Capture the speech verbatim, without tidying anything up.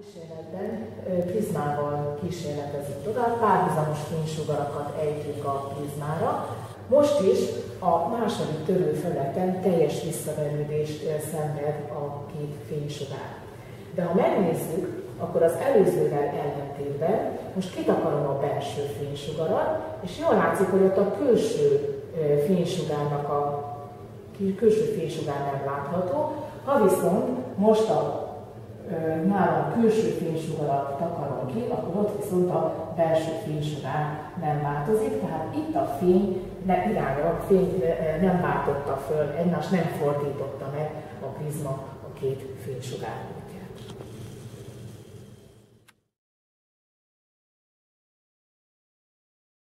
Kísérletben prizmával kísérletezik tovább, párhuzamos fénysugarakat ejtjük a prizmára. Most is a második törőfelületen teljes visszaverődést szenved a két fénysugár. De ha megnézzük, akkor az előzővel ellentétben most kitakarom a belső fénysugarat, és jól látszik, hogy ott a külső fénysugárnak a külső fénysugár nem látható, ha viszont most a nálam külső fénysugarat takarom ki, akkor ott viszont a belső fénysugár nem változik, tehát itt a fény ne irányra, a fény nem váltotta föl, egymást nem fordította meg a prizma a két fénysugár.